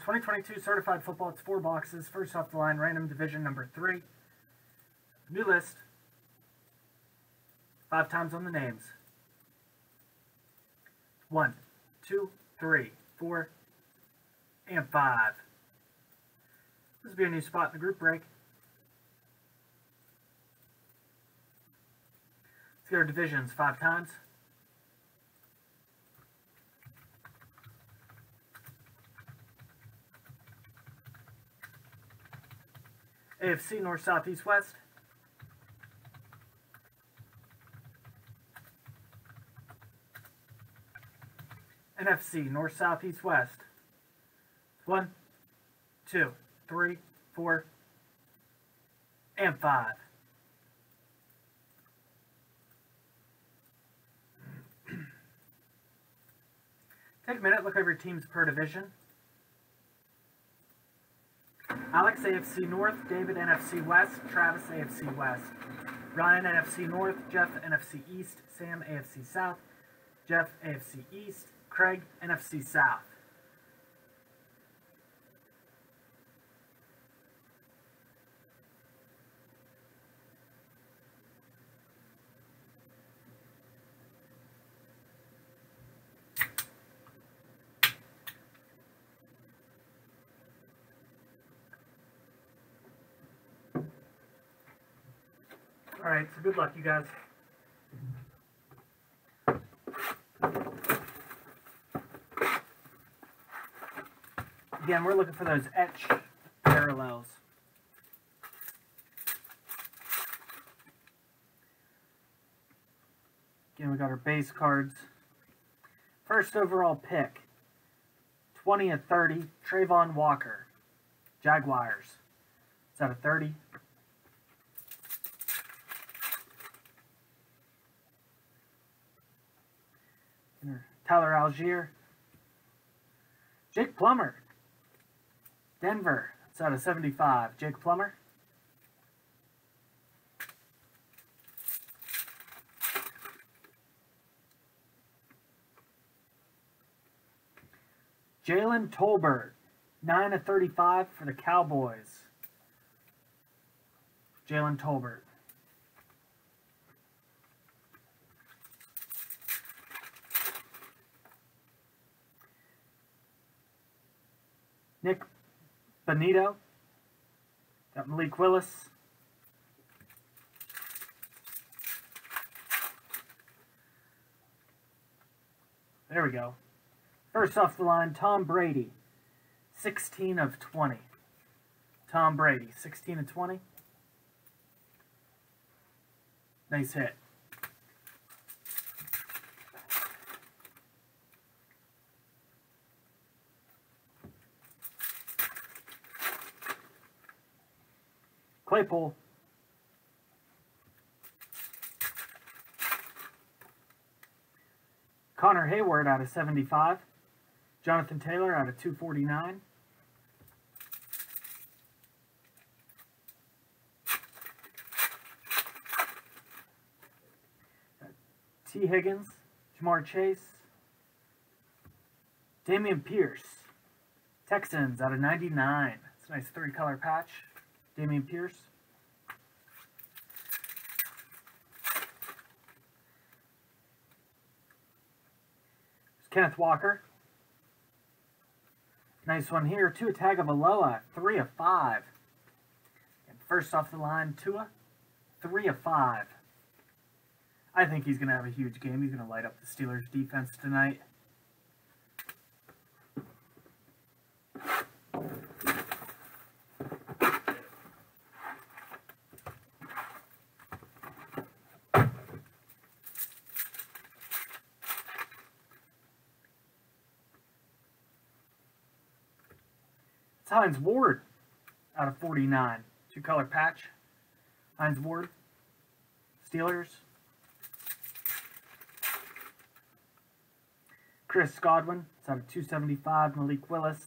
2022 Certified Football. It's four boxes. First off the line, random division number 3. New list. 5 times on the names. 1, 2, 3, 4, and 5. This will be a new spot in the group break. Let's get our divisions 5 times. AFC North, South, East, West. NFC North, South, East, West. 1, 2, 3, 4, and 5. Take a minute, look over your teams per division. Alex, AFC North. David, NFC West. Travis, AFC West. Ryan, NFC North. Jeff, NFC East. Sam, AFC South. Jeff, AFC East. Craig, NFC South. All right, so good luck, you guys. Again, we're looking for those etched parallels. Again, we got our base cards. First overall pick, 20 of 30, Trayvon Walker, Jaguars. It's out of 30. Tyler Algier. Jake Plummer, Denver. It's out of 75. Jake Plummer. Jaylen Tolbert, 9 of 35 for the Cowboys. Jaylen Tolbert. Nick Bonito, got Malik Willis. There we go. First off the line, Tom Brady, 16 of 20. Tom Brady, 16 of 20. Nice hit. Claypool. Connor Hayward out of 75. Jonathan Taylor out of 249. T Higgins, Jamar Chase, Dameon Pierce, Texans out of 99. It's a nice 3-color patch. Dameon Pierce. There's Kenneth Walker. Nice one here. Tua Tagovailoa, 3 of 5. And first off the line, Tua, 3 of 5. I think he's going to have a huge game. He's going to light up the Steelers' defense tonight. Hines Ward out of 49. 2-color patch. Hines Ward. Steelers. Chris Godwin. It's out of 275. Malik Willis.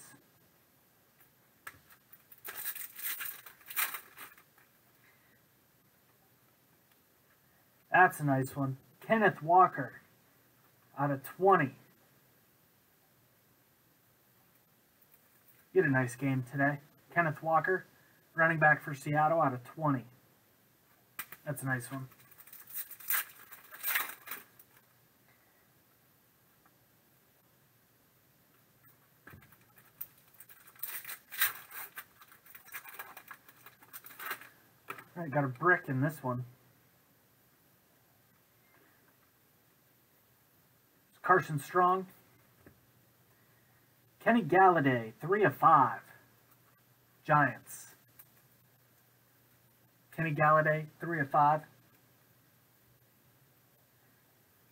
That's a nice one. Kenneth Walker out of 20. He had a nice game today. Kenneth Walker, running back for Seattle, out of 20. That's a nice one. All right, got a brick in this one. Carson Strong. Kenny Galladay, 3 of 5. Giants. Kenny Galladay, 3 of 5.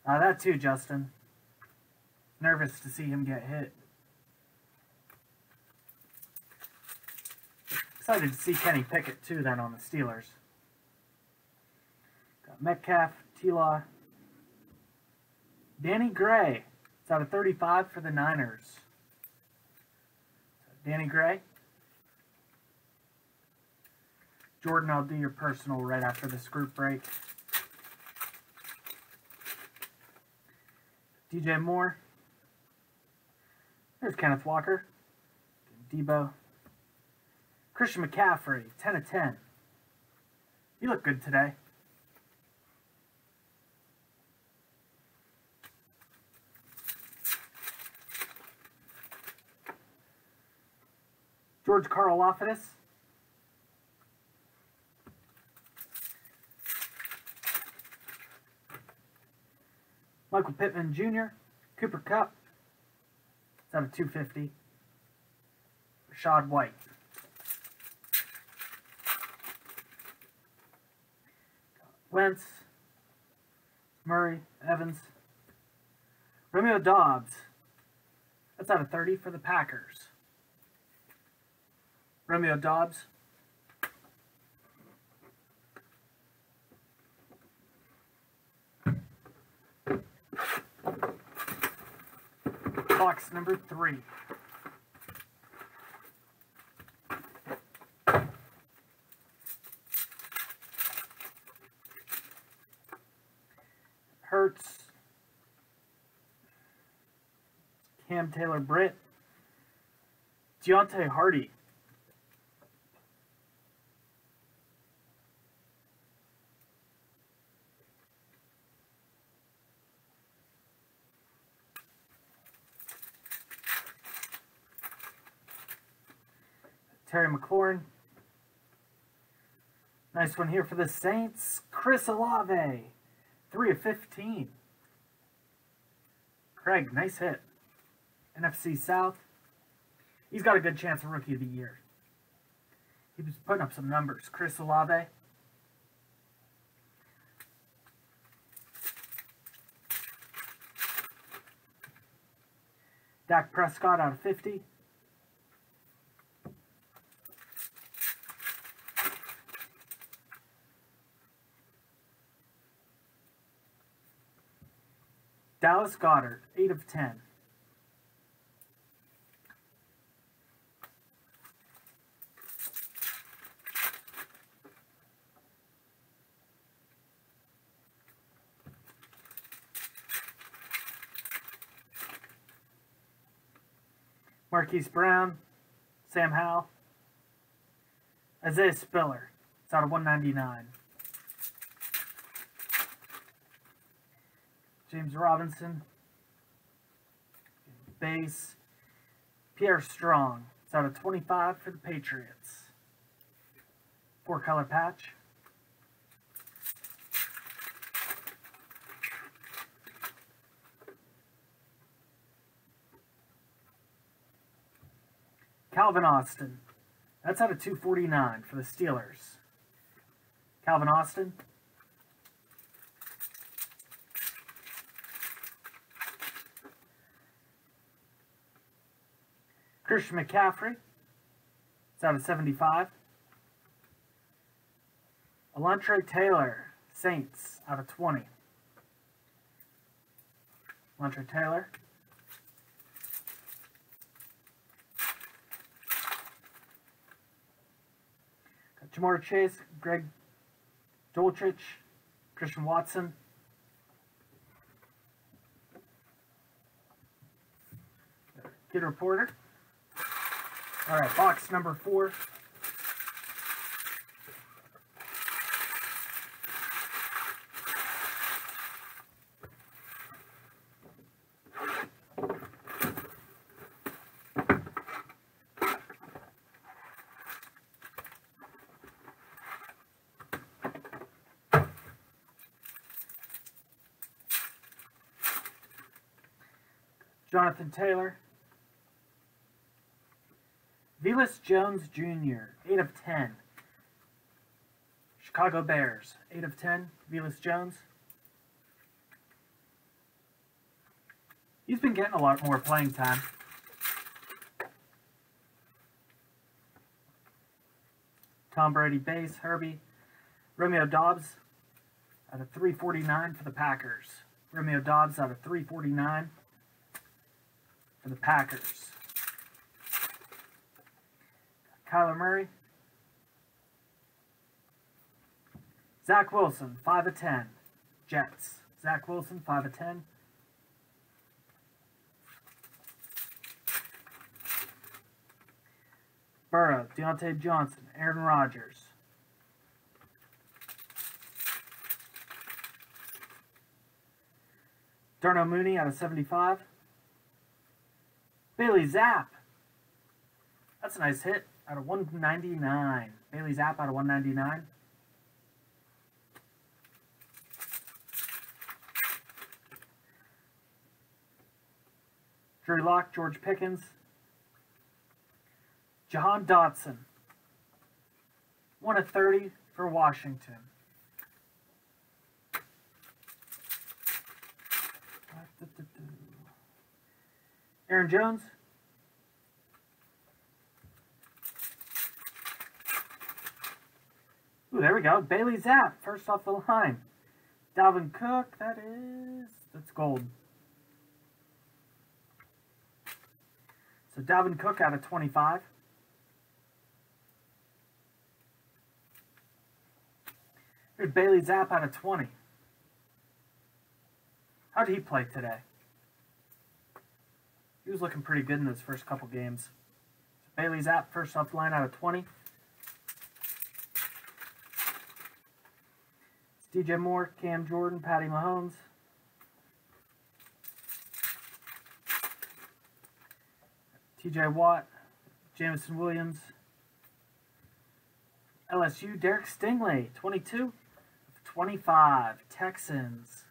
That too, Justin. Nervous to see him get hit. Excited to see Kenny Pickett too then on the Steelers. Got Metcalf, T-Law. Danny Gray. It's out of 35 for the Niners. Danny Gray. Jordan, I'll do your personal right after this group break. DJ Moore. There's Kenneth Walker. Debo. Christian McCaffrey, 10 of 10. You look good today. George Karlaftis. Michael Pittman Jr. Cooper Kupp. It's out of 250. Rashad White. Wentz. Murray. Evans. Romeo Doubs. That's out of 30 for the Packers. Romeo Doubs. Box number 3. Hurts. Cam Taylor-Britt. Deontay Hardy. Terry McLaurin. Nice one here for the Saints. Chris Olave, 3 of 15. Craig, nice hit. NFC South. He's got a good chance of Rookie of the Year. He was putting up some numbers. Chris Olave. Dak Prescott out of 50. Dallas Goedert, 8 of 10. Marquise Brown, Sam Howell, Isaiah Spiller. It's out of 199. James Robinson, base, Pierre Strong. It's out of 25 for the Patriots. 4-color patch. Calvin Austin. That's out of 249 for the Steelers. Calvin Austin. Christian McCaffrey, it's out of 75. Elantre Taylor, Saints, out of 20. Elantre Taylor. Got Jamar Chase, Greg Dulcich, Christian Watson. Get a reporter. All right, box number 4. Jonathan Taylor. Vilas Jones Jr., 8/10. Chicago Bears, 8/10. Vilas Jones. He's been getting a lot more playing time. Tom Brady base, Herbie. Romeo Doubs out of 349 for the Packers. Romeo Doubs out of 349. For the Packers. Kyler Murray. Zach Wilson, 5/10. Jets. Zach Wilson, 5/10. Burrow, Deontay Johnson, Aaron Rodgers. Darnell Mooney out of 75. Bailey Zappe. That's a nice hit. Out of 199. Bailey Zappe out of 199. Drew Lock, George Pickens. Jahan Dotson. 1/30 for Washington. Aaron Jones, ooh, there we go, Bailey Zappe, first off the line. Dalvin Cook, that's gold. So Dalvin Cook out of 25. Here's Bailey Zappe out of 20. How did he play today? He was looking pretty good in those first couple games. Bailey Zappe, first off the line out of 20. It's DJ Moore, Cam Jordan, Patty Mahomes. TJ Watt, Jamison Williams. LSU, Derek Stingley, 22 of 25, Texans.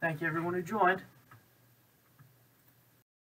Thank you, everyone who joined.